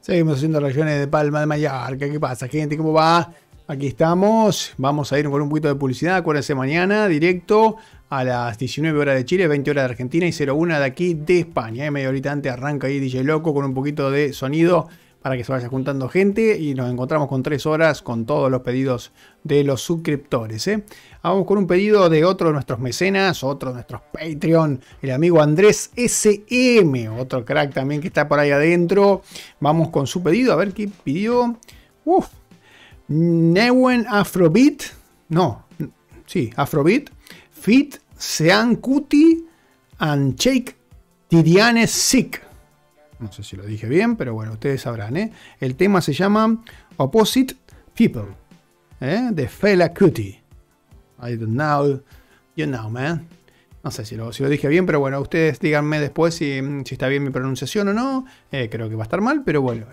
Seguimos haciendo reacciones de Palma de Mallorca. ¿Qué pasa, gente? ¿Cómo va? Aquí estamos. Vamos a ir con un poquito de publicidad. Acuérdense, mañana directo a las 19 horas de Chile, 20 horas de Argentina y 01 de aquí de España. Media horita antes arranca ahí DJ Loco con un poquito de sonido para que se vaya juntando gente. Y nos encontramos con 3 horas con todos los pedidos de los suscriptores, ¿eh? Vamos con un pedido de otro de nuestros mecenas, otro de nuestros Patreon, el amigo Andrés SM, otro crack también que está por ahí adentro. Vamos con su pedido, a ver qué pidió. Uf. Newen Afrobeat, no, sí, Afrobeat, Fit, Seun Kuti, and Cheick Tidiane Seck. No sé si lo dije bien, pero bueno, ustedes sabrán, ¿eh? El tema se llama Opposite People, ¿eh? De Fela Kuti. I don't know, you know, man. No sé si lo dije bien, pero bueno, ustedes díganme después si está bien mi pronunciación o no. Creo que va a estar mal, pero bueno.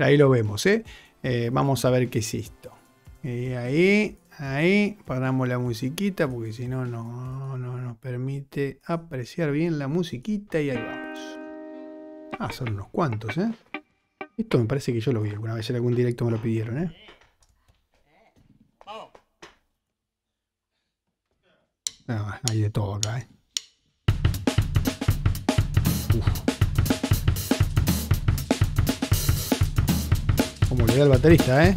Ahí lo vemos, ¿eh? Vamos a ver qué es esto. Ahí paramos la musiquita porque si no, no nos permite apreciar bien la musiquita y ahí vamos. Ah, son unos cuantos, ¿eh? Esto me parece que yo lo vi alguna vez, en algún directo me lo pidieron, ¿eh? Ah, hay de todo acá, ¿eh? Uf. Como le da el baterista, ¿eh?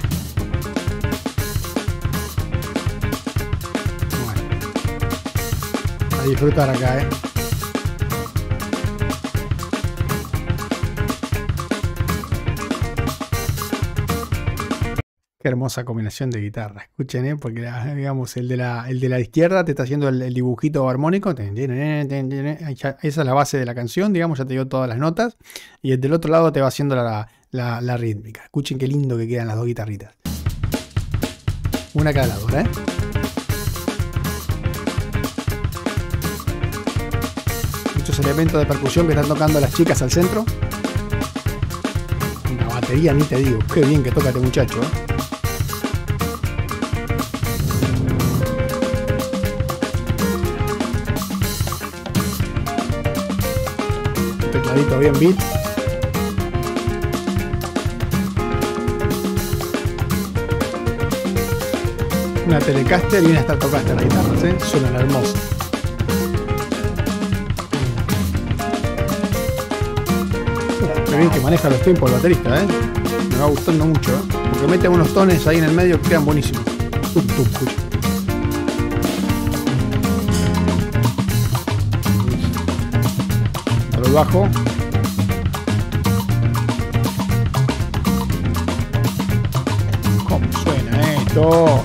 Disfrutar acá, ¿eh? Qué hermosa combinación de guitarra. Escuchen, ¿eh? Porque digamos, el de la izquierda te está haciendo el dibujito armónico. Esa es la base de la canción, digamos, ya te dio todas las notas. Y el del otro lado te va haciendo la rítmica. Escuchen qué lindo que quedan las dos guitarritas. Una cada lado, ¿eh? Elementos de percusión que están tocando las chicas al centro. La batería, ni te digo, qué bien que toca este muchacho, ¿eh? Un tecladito bien beat. Una Telecaster y una Estratocaster, las guitarras, ¿eh? Suenan hermosas. Bien que maneja los tiempos el baterista, ¿eh? Me va gustando mucho, ¿eh? Porque mete unos tones ahí en el medio que quedan buenísimos. Para el bajo. ¿Cómo suena esto?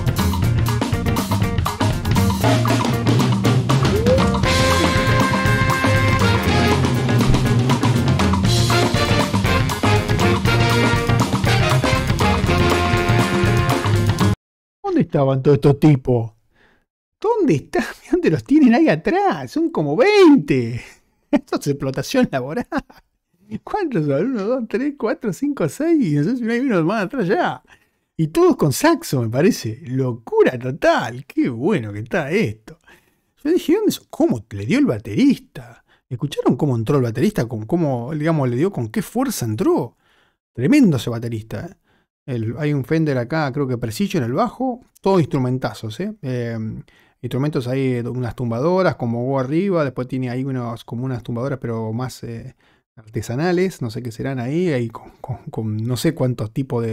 Estaban todos estos tipos. ¿Dónde están? ¿Dónde los tienen ahí atrás? Son como 20. Esto es explotación laboral. ¿Cuántos son? 1, 2, 3, 4, 5, 6. No sé si no hay uno más atrás ya. Y todos con saxo, me parece. Locura total. Qué bueno que está esto. Yo dije, ¿dónde son? ¿Cómo le dio el baterista? ¿Escucharon cómo entró el baterista? ¿Cómo, digamos, le dio? ¿Con qué fuerza entró? Tremendo ese baterista, ¿eh? Hay un Fender acá, creo que Precision en el bajo, todos instrumentazos, ¿eh? Instrumentos ahí, unas tumbadoras como Go arriba, después tiene ahí como unas tumbadoras pero más artesanales, no sé qué serán ahí con no sé cuántos tipos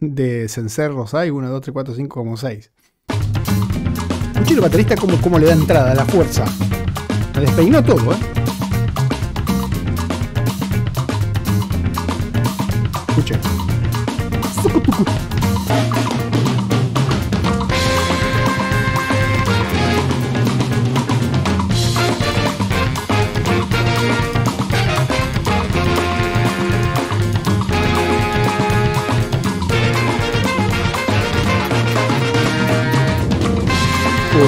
de cencerros hay, 1, 2, 3, 4, 5, como 6. Escuché el baterista como le da entrada, la fuerza, me despeinó todo, ¿eh? Escuchen.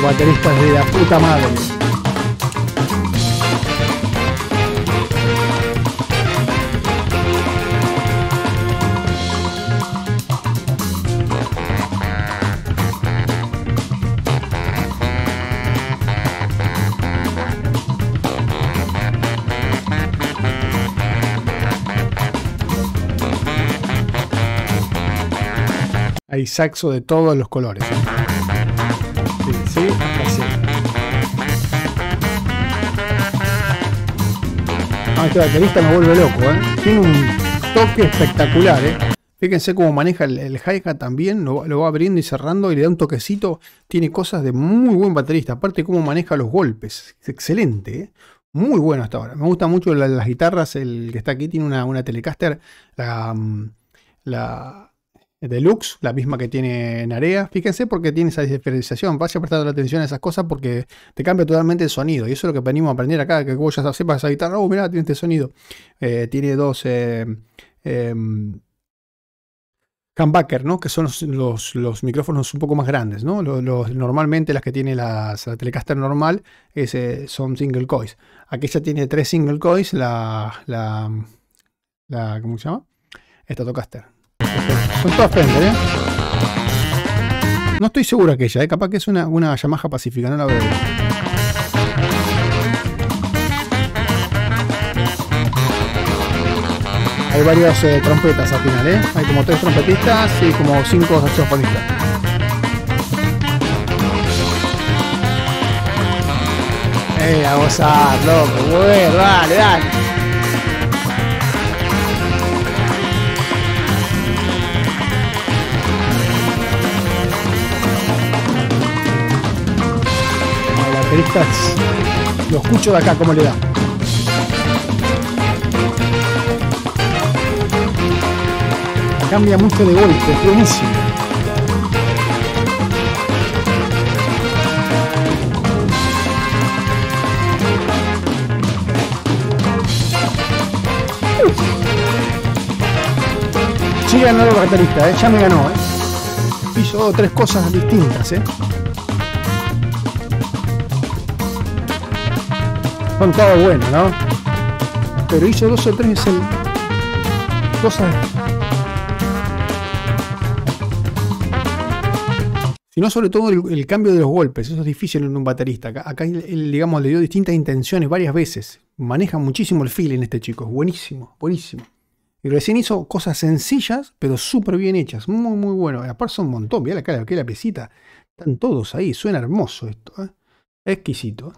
Bateristas de la puta madre. Hay saxo de todos los colores. Sí, así. No, este baterista me vuelve loco, ¿eh? Tiene un toque espectacular, ¿eh? Fíjense cómo maneja el hi-hat también, lo va abriendo y cerrando y le da un toquecito. Tiene cosas de muy buen baterista, aparte cómo maneja los golpes. Es excelente, ¿eh? Muy bueno hasta ahora. Me gustan mucho las guitarras. El que está aquí tiene una Telecaster, la Deluxe, la misma que tiene Narea. Fíjense porque tiene esa diferenciación. Vaya prestando atención a esas cosas porque te cambia totalmente el sonido. Y eso es lo que venimos a aprender acá, que vos ya sepas esa guitarra. Oh, mirá, tiene este sonido. Tiene dos... Comebacker, ¿no? Que son los micrófonos un poco más grandes, ¿no? Normalmente las que tiene la Telecaster normal son single coils. Aquí ya tiene 3 single coils, ¿cómo se llama? Estratocaster. Son todas Fender, ¿eh? No estoy seguro aquella, ¿eh? Capaz que es una Yamaha Pacífica, no la veo bien. Hay varias trompetas al final, ¿eh? Hay como 3 trompetistas y como 5 saxofonistas. A gozar, loco, bueno, dale, dale. Los bateristas, lo escucho de acá, ¿cómo le da? Cambia mucho de golpe, es buenísimo. Sí ganó el baterista, ¿eh? Ya me ganó, ¿eh? Hizo 3 cosas distintas, ¿eh? Son todos buenos, ¿no? Pero hizo 2 o 3 cosas... Sino sobre todo el cambio de los golpes. Eso es difícil en un baterista. Acá él, digamos, le dio distintas intenciones varias veces. Maneja muchísimo el feeling este chico. Buenísimo, buenísimo. Y recién hizo cosas sencillas, pero súper bien hechas. Muy, muy bueno. Aparte son un montón. Mirá la cara, que la piecita. Están todos ahí. Suena hermoso esto, ¿eh? Exquisito.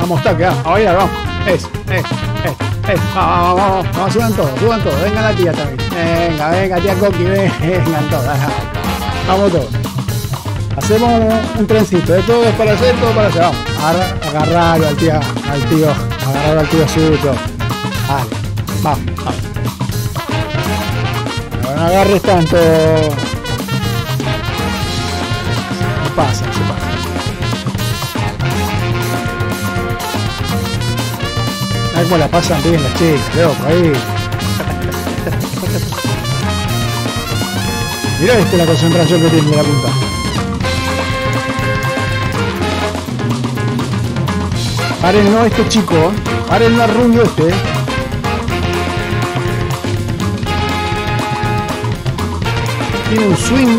Vamos, taca. A bailar, vamos. Vamos, vamos, suban todos, venga la tía también. Venga, venga, tía Coqui, vengan todas. Vamos todos. Hacemos un trencito, de todo es para hacer, todo para hacer. Vamos, agarrar al tío suyo. Vale, vamos, vamos. No agarres tanto. Se pasa. Como la pasan bien las chicas, loco, ahí. Mirá la concentración que tiene la punta. Párenlo a este chico, párenlo al rubio este. Tiene un swing.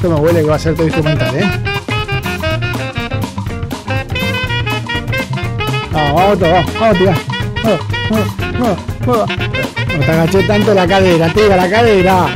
Esto me huele que va a ser todo instrumental, ¿eh? Vamos, tira. Mueva. No te agaché tanto la cadera, tira la cadera.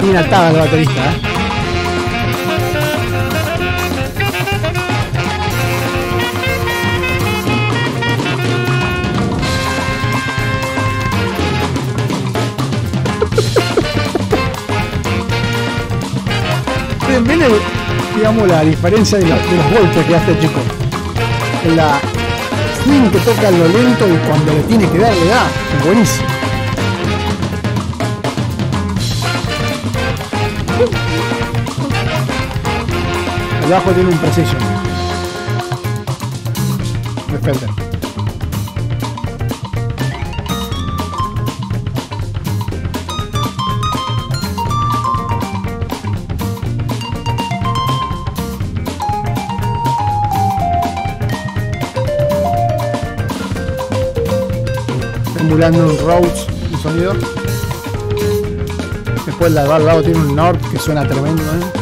Tiene atada la baterista, ¿eh? Miren, digamos, la diferencia de los golpes que hace el chico. En la swing que toca lo lento y cuando le tiene que dar, le da. Buenísimo. El bajo tiene un Precision. Respeten. Emulando un Rhodes, un sonido. Después la de al lado tiene un Nord que suena tremendo, ¿eh?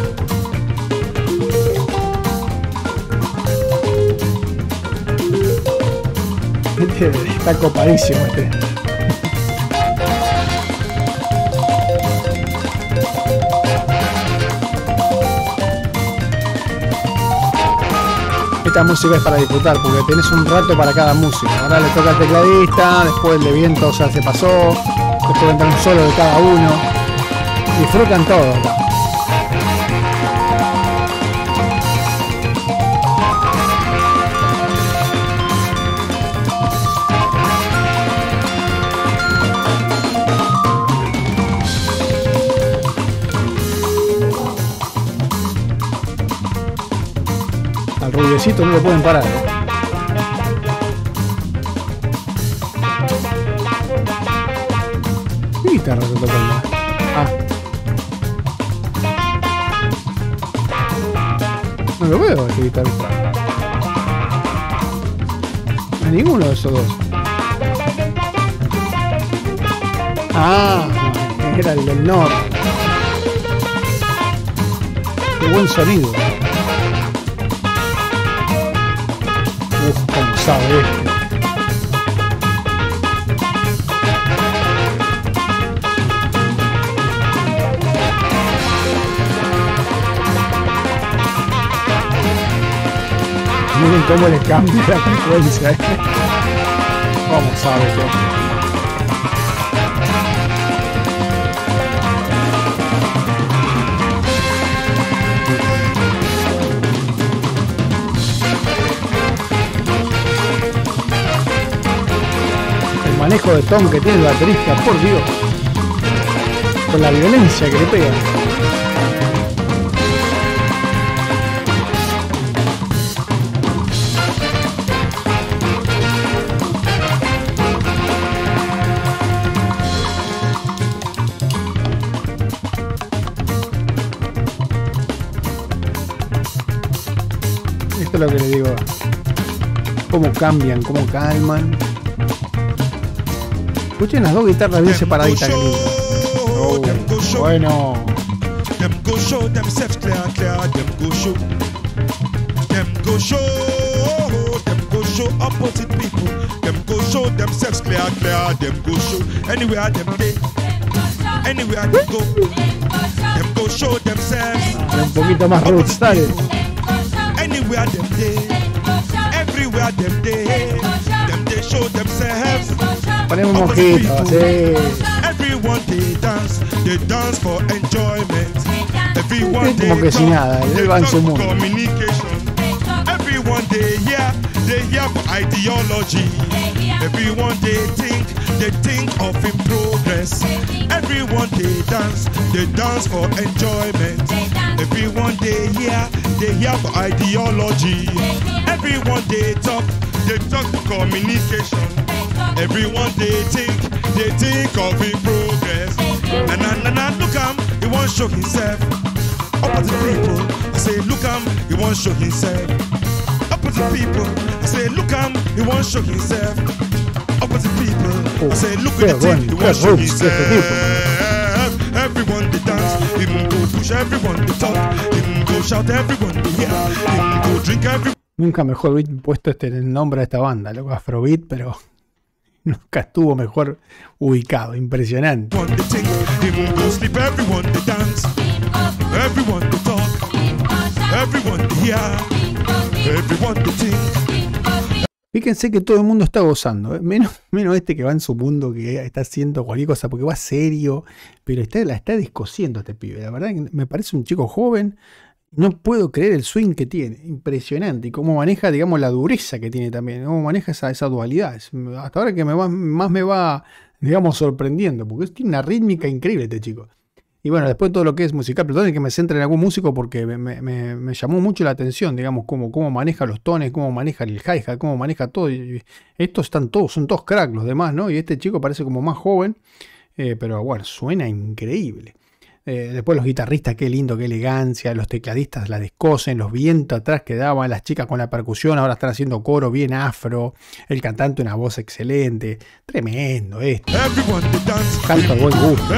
Está copadísimo este. Esta música es para disfrutar porque tenés un rato para cada música. Ahora le toca al tecladista, después el de viento ya se pasó, después entra un solo de cada uno. Disfrutan todo acá. Rubiecito no lo pueden parar, ¿eh? ¿Qué guitarra se toca? Ah, no lo veo este guitarrista. A ninguno de esos dos. Ah, era el del norte. Qué buen sonido. Sabe este. Miren cómo le cambia la frecuencia, ¿eh? Vamos a ver qué. Manejo de tom que tiene el baterista, por Dios, con la violencia que le pega. Esto es lo que le digo, cómo cambian, cómo calman. Escuchen las dos guitarras bien separaditas. Oh, bueno. Un poquito más roadstyle. Ponemos mojitos, sí. Es como que si nada, él va en su mundo. Everyone they think of in progress. And look am, he won't show himself. Opposite people, I say look am, he won't show himself. Opposite people, I say look am, he won't show himself. Opposite people, I say look at the thing, he won't show himself. Everyone they dance, him go push, everyone they talk, him go shout, everyone they hear, him go drink, everyone. Nunca mejor puesto este el nombre a esta banda, loco, Afrobeat, pero nunca estuvo mejor ubicado, impresionante. Fíjense que todo el mundo está gozando, ¿eh? menos este que va en su mundo, que está haciendo cualquier cosa porque va serio, pero la está discosiendo este pibe. La verdad que me parece un chico joven No puedo creer el swing que tiene, impresionante. Y cómo maneja, digamos, la dureza que tiene también, cómo maneja esa dualidad. Es hasta ahora que más me va, digamos, sorprendiendo, porque tiene una rítmica increíble este chico. Y bueno, después todo lo que es musical, perdón, es que me centre en algún músico porque me llamó mucho la atención, digamos, cómo maneja los tones, cómo maneja el hi-hat, cómo maneja todo. Y estos son todos cracks los demás, ¿no? Y este chico parece como más joven, pero bueno, suena increíble. Después los guitarristas, qué lindo, qué elegancia. Los tecladistas la descosen, los vientos atrás que daban, las chicas con la percusión ahora están haciendo coro bien afro. El cantante, una voz excelente. Tremendo esto. Canta buen gusto.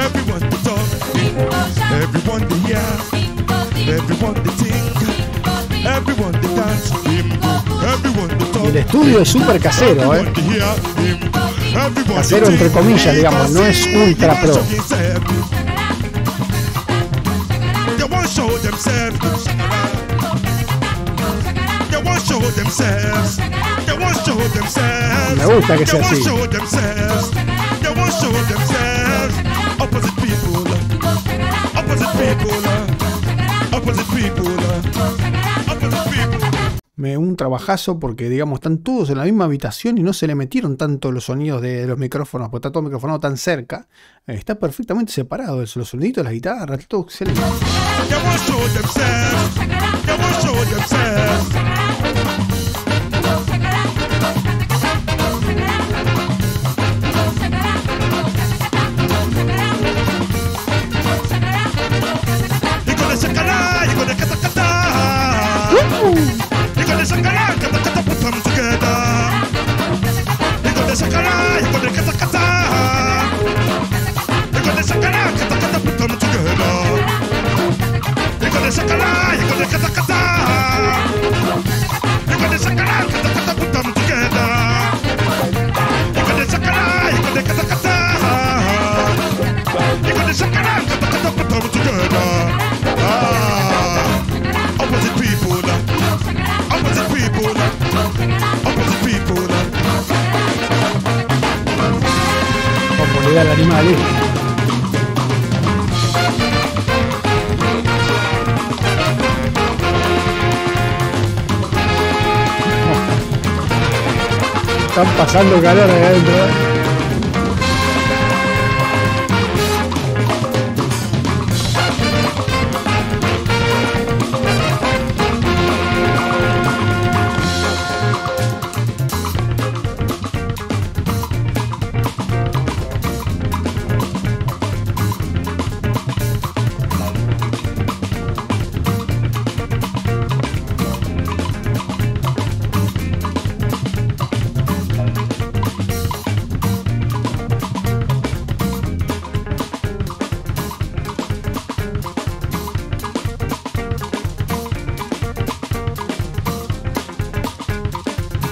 Y el estudio es súper casero, ¿eh? Casero entre comillas, digamos, no es ultra pro. Me gusta que sea así. Un trabajazo porque, digamos, están todos en la misma habitación y no se le metieron tanto los sonidos de los micrófonos, porque está todo microfonado tan cerca. Está perfectamente separado eso, los soniditos, las guitarras, todo excelente. Al animal, ¿eh? Están pasando calor ahí adentro, ¿eh?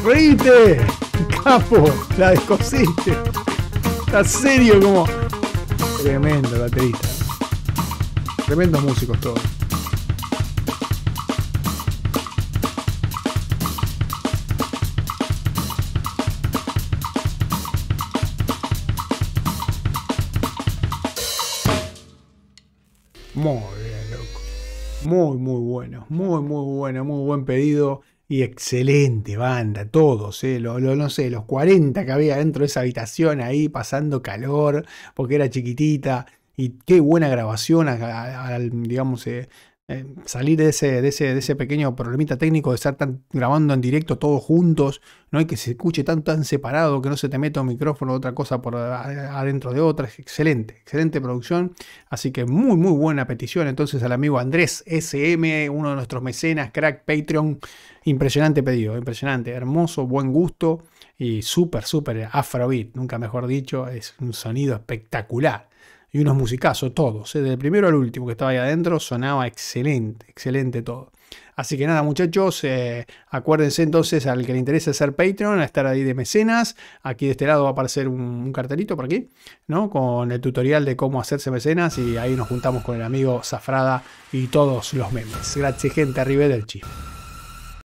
¡Reíste! ¡Capo! ¡La descosiste! ¡Está serio como! Tremendo baterista. Tremendos músicos todos. Muy bien, loco. Muy bueno. Muy bueno. Muy buen pedido. Y excelente banda, todos, no sé, los 40 que había dentro de esa habitación ahí, pasando calor, porque era chiquitita, y qué buena grabación, digamos, salir de ese pequeño problemita técnico de estar grabando en directo todos juntos, no hay que se escuche tan separado, que no se te meta un micrófono otra cosa por adentro de otra. Es excelente, excelente producción, así que muy buena petición entonces al amigo Andrés SM, uno de nuestros mecenas, crack, Patreon. Impresionante pedido, impresionante, hermoso, buen gusto y súper afrobeat, nunca mejor dicho, es un sonido espectacular. Y unos musicazos todos, desde el primero al último que estaba ahí adentro, sonaba excelente todo. Así que nada, muchachos, acuérdense entonces, al que le interese ser Patreon, a estar ahí de mecenas. Aquí de este lado va a aparecer un cartelito por aquí, ¿no? Con el tutorial de cómo hacerse mecenas, y ahí nos juntamos con el amigo Zafrada y todos los memes. Gracias, gente, arriba del chisme.